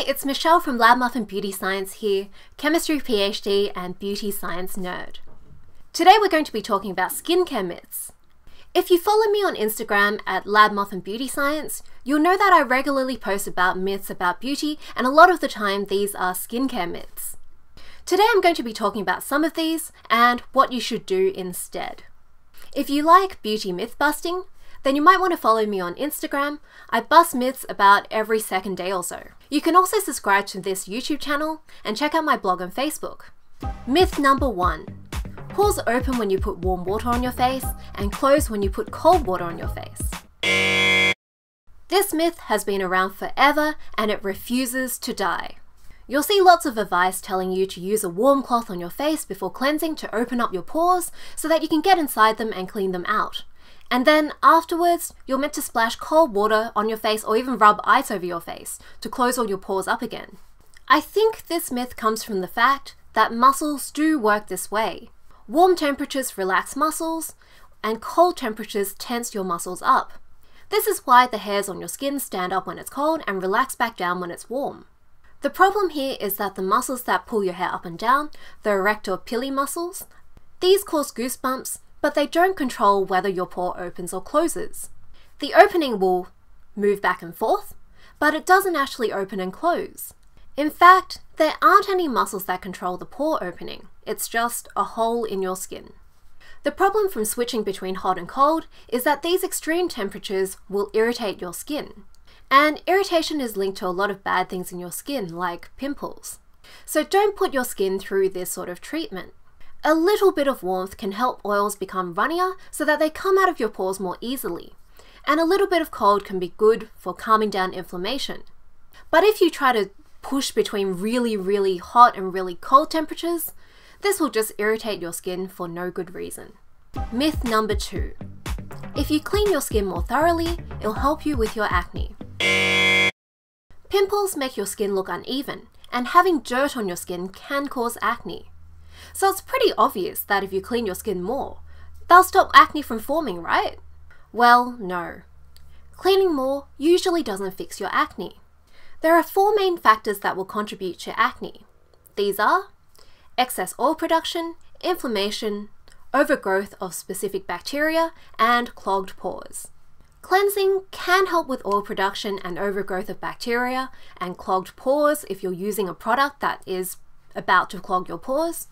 Hi, it's Michelle from Lab Muffin Beauty Science here, chemistry PhD and beauty science nerd. Today we're going to be talking about skincare myths. If you follow me on Instagram at Lab Muffin Beauty Science, you'll know that I regularly post about myths about beauty, and a lot of the time these are skincare myths. Today I'm going to be talking about some of these and what you should do instead. If you like beauty myth busting, then you might want to follow me on Instagram. I bust myths about every second day or so. You can also subscribe to this YouTube channel and check out my blog and Facebook. Myth number 1. Pores open when you put warm water on your face and close when you put cold water on your face. This myth has been around forever and it refuses to die. You'll see lots of advice telling you to use a warm cloth on your face before cleansing to open up your pores so that you can get inside them and clean them out. And then afterwards, you're meant to splash cold water on your face or even rub ice over your face to close all your pores up again. I think this myth comes from the fact that muscles do work this way. Warm temperatures relax muscles, and cold temperatures tense your muscles up. This is why the hairs on your skin stand up when it's cold and relax back down when it's warm. The problem here is that the muscles that pull your hair up and down, the erector pili muscles, these cause goosebumps, but they don't control whether your pore opens or closes. The opening will move back and forth, but it doesn't actually open and close. In fact, there aren't any muscles that control the pore opening. It's just a hole in your skin. The problem from switching between hot and cold is that these extreme temperatures will irritate your skin. And irritation is linked to a lot of bad things in your skin, like pimples. So don't put your skin through this sort of treatment. A little bit of warmth can help oils become runnier so that they come out of your pores more easily. And a little bit of cold can be good for calming down inflammation. But if you try to push between really hot and really cold temperatures, this will just irritate your skin for no good reason. Myth number 2. If you clean your skin more thoroughly, it'll help you with your acne. Pimples make your skin look uneven, and having dirt on your skin can cause acne. So it's pretty obvious that if you clean your skin more, they'll stop acne from forming, right? Well, no. Cleaning more usually doesn't fix your acne. There are 4 main factors that will contribute to acne. These are excess oil production, inflammation, overgrowth of specific bacteria, and clogged pores. Cleansing can help with oil production and overgrowth of bacteria and clogged pores if you're using a product that is about to clog your pores.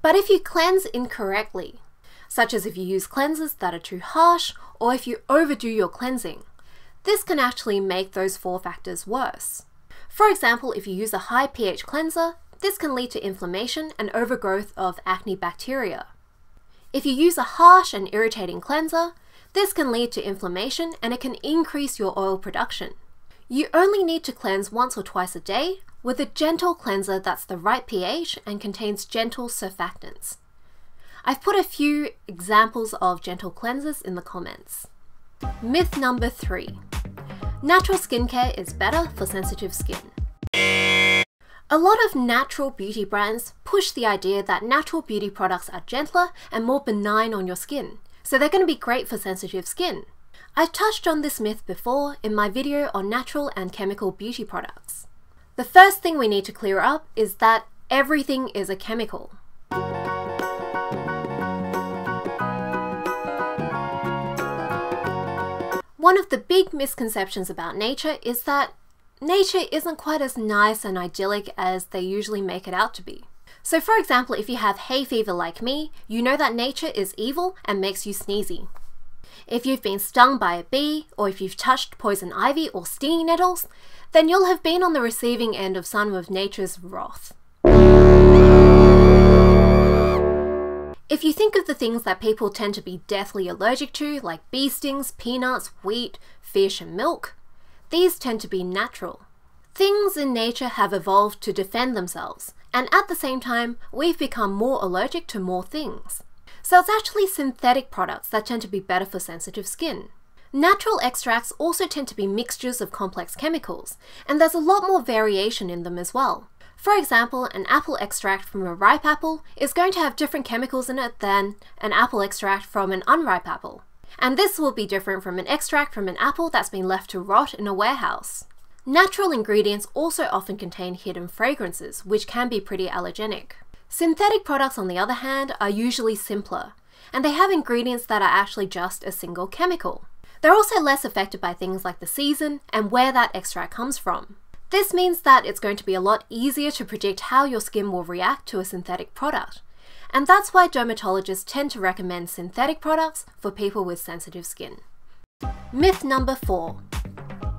But if you cleanse incorrectly, such as if you use cleansers that are too harsh or if you overdo your cleansing, this can actually make those 4 factors worse. For example, if you use a high pH cleanser, this can lead to inflammation and overgrowth of acne bacteria. If you use a harsh and irritating cleanser, this can lead to inflammation and it can increase your oil production. You only need to cleanse once or twice a day with a gentle cleanser that's the right pH and contains gentle surfactants. I've put a few examples of gentle cleansers in the comments. Myth number 3. Natural skincare is better for sensitive skin. A lot of natural beauty brands push the idea that natural beauty products are gentler and more benign on your skin, so they're going to be great for sensitive skin. I've touched on this myth before in my video on natural and chemical beauty products. The first thing we need to clear up is that everything is a chemical. One of the big misconceptions about nature is that nature isn't quite as nice and idyllic as they usually make it out to be. So for example, if you have hay fever like me, you know that nature is evil and makes you sneezy. If you've been stung by a bee, or if you've touched poison ivy or stinging nettles, then you'll have been on the receiving end of some of nature's wrath. If you think of the things that people tend to be deathly allergic to, like bee stings, peanuts, wheat, fish and milk, these tend to be natural. Things in nature have evolved to defend themselves, and at the same time, we've become more allergic to more things. So it's actually synthetic products that tend to be better for sensitive skin. Natural extracts also tend to be mixtures of complex chemicals, and there's a lot more variation in them as well. For example, an apple extract from a ripe apple is going to have different chemicals in it than an apple extract from an unripe apple. And this will be different from an extract from an apple that's been left to rot in a warehouse. Natural ingredients also often contain hidden fragrances, which can be pretty allergenic. Synthetic products, on the other hand, are usually simpler, and they have ingredients that are actually just a single chemical. They're also less affected by things like the season and where that extract comes from. This means that it's going to be a lot easier to predict how your skin will react to a synthetic product. And that's why dermatologists tend to recommend synthetic products for people with sensitive skin. Myth number 4.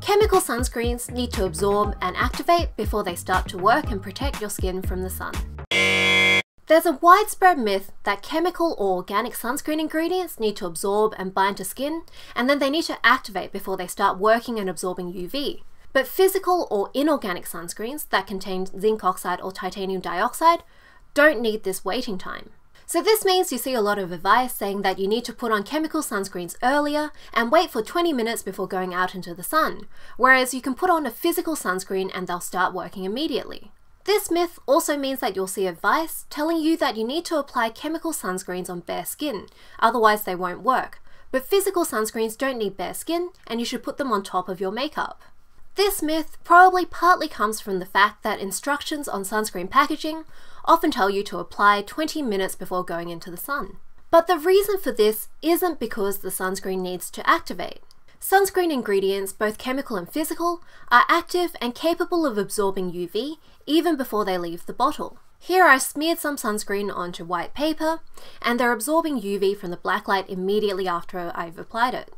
Chemical sunscreens need to absorb and activate before they start to work and protect your skin from the sun. There's a widespread myth that chemical or organic sunscreen ingredients need to absorb and bind to skin, and then they need to activate before they start working and absorbing UV. But physical or inorganic sunscreens that contain zinc oxide or titanium dioxide don't need this waiting time. So this means you see a lot of advice saying that you need to put on chemical sunscreens earlier and wait for 20 minutes before going out into the sun, whereas you can put on a physical sunscreen and they'll start working immediately. This myth also means that you'll see advice telling you that you need to apply chemical sunscreens on bare skin, otherwise they won't work. But physical sunscreens don't need bare skin, and you should put them on top of your makeup. This myth probably partly comes from the fact that instructions on sunscreen packaging often tell you to apply 20 minutes before going into the sun. But the reason for this isn't because the sunscreen needs to activate. Sunscreen ingredients, both chemical and physical, are active and capable of absorbing UV even before they leave the bottle. Here I smeared some sunscreen onto white paper, and they're absorbing UV from the black light immediately after I've applied it.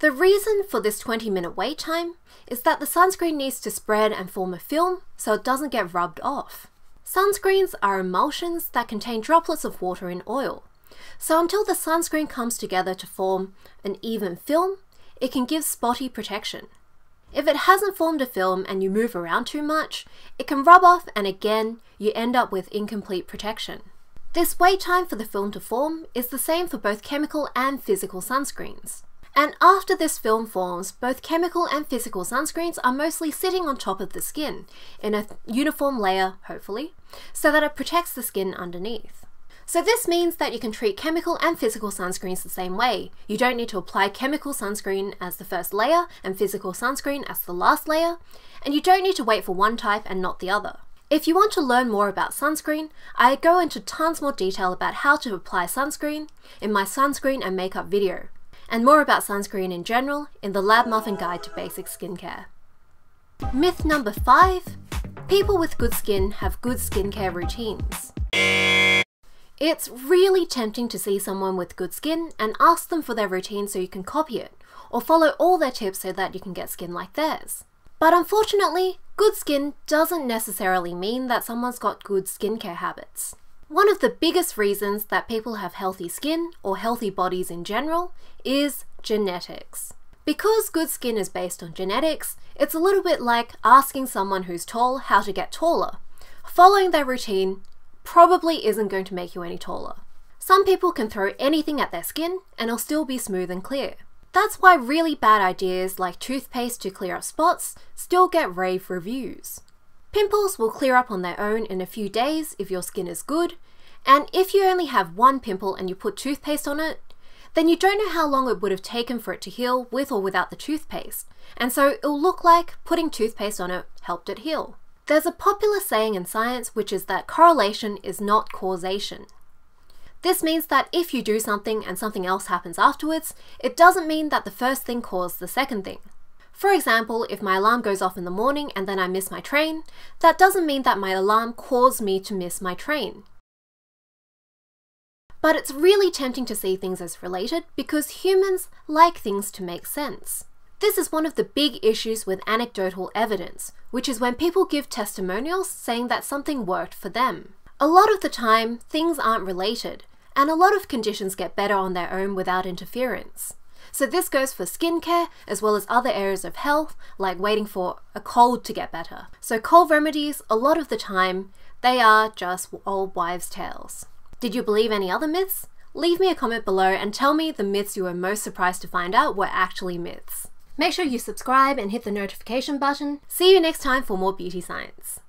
The reason for this 20-minute wait time is that the sunscreen needs to spread and form a film so it doesn't get rubbed off. Sunscreens are emulsions that contain droplets of water in oil. So until the sunscreen comes together to form an even film, it can give spotty protection. If it hasn't formed a film and you move around too much, it can rub off and again, you end up with incomplete protection. This wait time for the film to form is the same for both chemical and physical sunscreens. And after this film forms, both chemical and physical sunscreens are mostly sitting on top of the skin, in a uniform layer, hopefully, so that it protects the skin underneath. So this means that you can treat chemical and physical sunscreens the same way. You don't need to apply chemical sunscreen as the first layer and physical sunscreen as the last layer, and you don't need to wait for one type and not the other. If you want to learn more about sunscreen, I go into tons more detail about how to apply sunscreen in my sunscreen and makeup video, and more about sunscreen in general in the Lab Muffin Guide to Basic Skincare. Myth number 5, people with good skin have good skincare routines. It's really tempting to see someone with good skin and ask them for their routine so you can copy it, or follow all their tips so that you can get skin like theirs. But unfortunately, good skin doesn't necessarily mean that someone's got good skincare habits. One of the biggest reasons that people have healthy skin, or healthy bodies in general, is genetics. Because good skin is based on genetics, it's a little bit like asking someone who's tall how to get taller. Following their routine probably isn't going to make you any taller. Some people can throw anything at their skin and it'll still be smooth and clear. That's why really bad ideas like toothpaste to clear up spots still get rave reviews. Pimples will clear up on their own in a few days if your skin is good, and if you only have one pimple and you put toothpaste on it, then you don't know how long it would have taken for it to heal with or without the toothpaste, and so it'll look like putting toothpaste on it helped it heal. There's a popular saying in science which is that correlation is not causation. This means that if you do something and something else happens afterwards, it doesn't mean that the first thing caused the second thing. For example, if my alarm goes off in the morning and then I miss my train, that doesn't mean that my alarm caused me to miss my train. But it's really tempting to see things as related because humans like things to make sense. This is one of the big issues with anecdotal evidence, which is when people give testimonials saying that something worked for them. A lot of the time, things aren't related, and a lot of conditions get better on their own without interference. So this goes for skincare as well as other areas of health, like waiting for a cold to get better. So cold remedies, a lot of the time, they are just old wives' tales. Did you believe any other myths? Leave me a comment below and tell me the myths you were most surprised to find out were actually myths. Make sure you subscribe and hit the notification button. See you next time for more beauty science.